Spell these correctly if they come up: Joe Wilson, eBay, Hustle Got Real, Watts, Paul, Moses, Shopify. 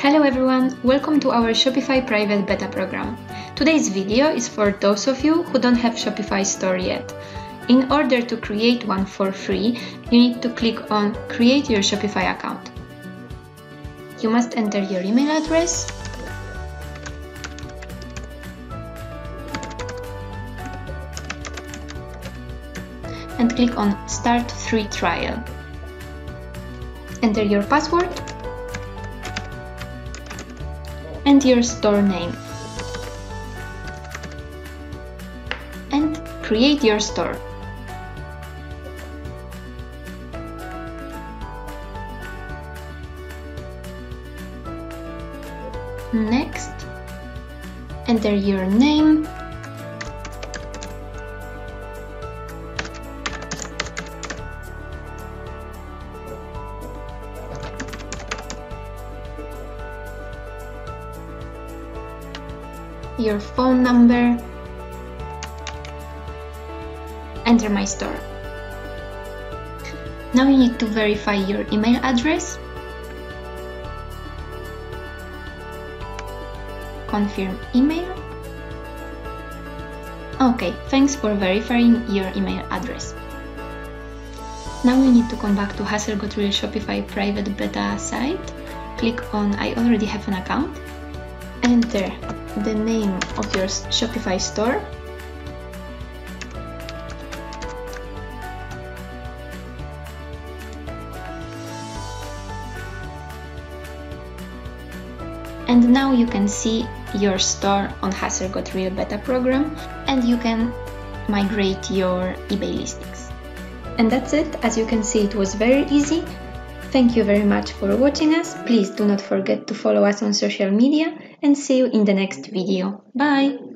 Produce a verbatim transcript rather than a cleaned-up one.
Hello everyone, welcome to our Shopify private beta program. Today's video is for those of you who don't have Shopify store yet. In order to create one for free, you need to click on Create your Shopify account. You must enter your email address and click on Start Free Trial. Enter your password and your store name and create your store. Next, enter your name . Your phone number, enter my store. Now you need to verify your email address, confirm email. Okay, thanks for verifying your email address. Now you need to come back to Hustle Got Real Shopify private beta site, click on I already have an account, enter the name of your Shopify store and now you can see your store on Hustle Got Real beta program and you can migrate your eBay listings. And that's it. As you can see, it was very easy. Thank you very much for watching us. Please do not forget to follow us on social media and see you in the next video. Bye!